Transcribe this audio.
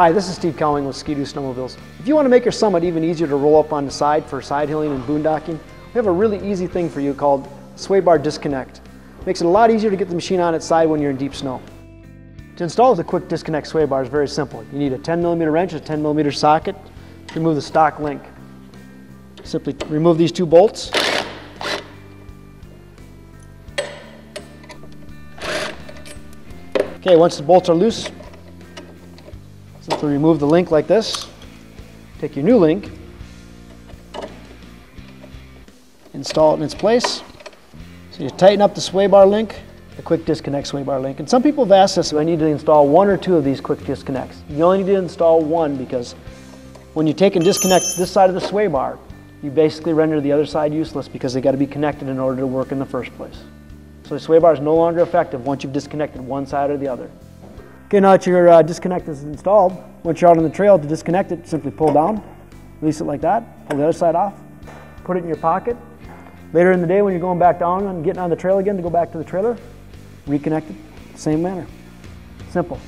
Hi, this is Steve Cowling with Ski-Doo Snowmobiles. If you want to make your summit even easier to roll up on the side for side hilling and boondocking, we have a really easy thing for you called sway bar disconnect. It makes it a lot easier to get the machine on its side when you're in deep snow. To install the quick disconnect sway bar is very simple. You need a 10mm wrench, a 10mm socket, remove the stock link. Simply remove these two bolts. Okay, once the bolts are loose, simply remove the link like this, take your new link, install it in its place. So you tighten up the sway bar link, the quick disconnect sway bar link. And some people have asked us if I need to install one or two of these quick disconnects. You only need to install one because when you take and disconnect this side of the sway bar, you basically render the other side useless because they got to be connected in order to work in the first place. So the sway bar is no longer effective once you've disconnected one side or the other. Okay, now that your disconnect is installed, once you're out on the trail to disconnect it, simply pull down, release it like that, pull the other side off, put it in your pocket. Later in the day when you're going back down and getting on the trail again to go back to the trailer, reconnect it the same manner. Simple.